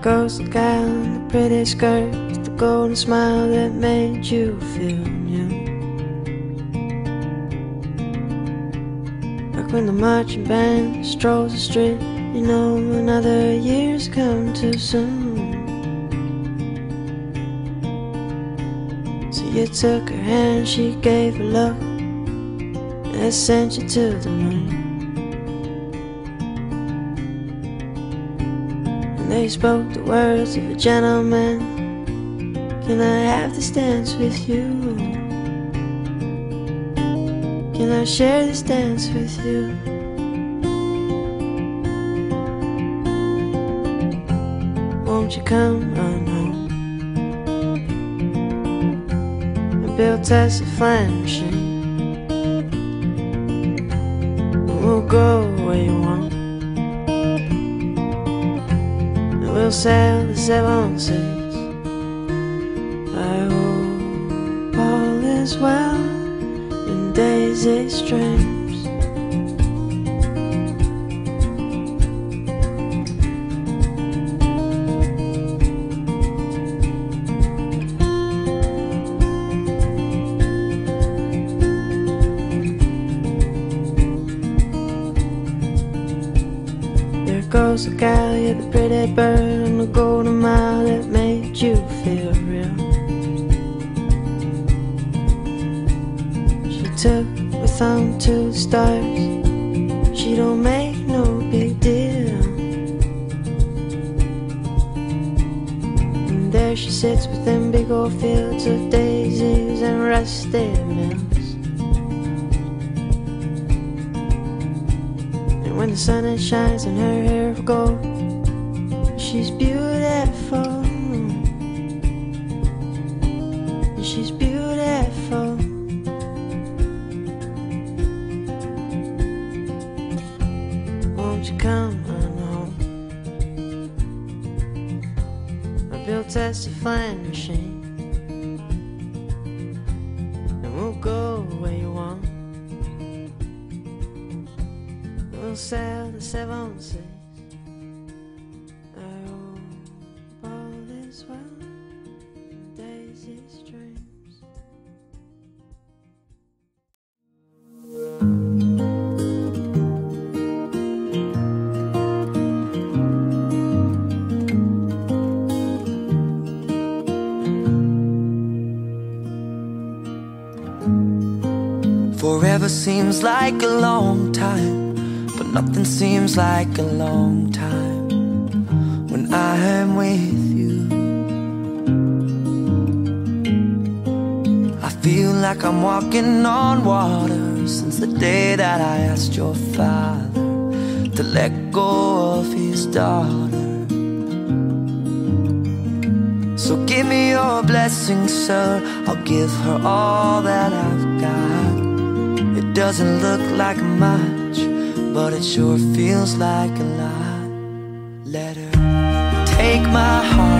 Goes the guy in the pretty skirt with the golden smile that made you feel new. Like when the marching band strolls the street, you know another year's come too soon. So you took her hand, she gave a look that sent you to the moon. They spoke the words of a gentleman. Can I have this dance with you? Can I share this dance with you? Won't you come on home? I built us a flying machine. We'll go where you want. We'll sail the seven seas. I hope all is well in Daisy Streams. There goes the guy, you're the pretty bird. Golden mile that made you feel real. She took her thumb to the stars. She don't make no big deal. And there she sits with them big old fields of daisies and rusty mills. And when the sun shines on her hair of gold, she's beautiful. She's beautiful. Won't you come on home? I built us a flying machine, and we'll go where you want. We'll sail the seven seas. Forever seems like a long time, but nothing seems like a long time when I am with you. I feel like I'm walking on water since the day that I asked your father to let go of his daughter. So give me your blessing, sir, I'll give her all that I've got. It doesn't look like much, but it sure feels like a lot. Let her take my heart.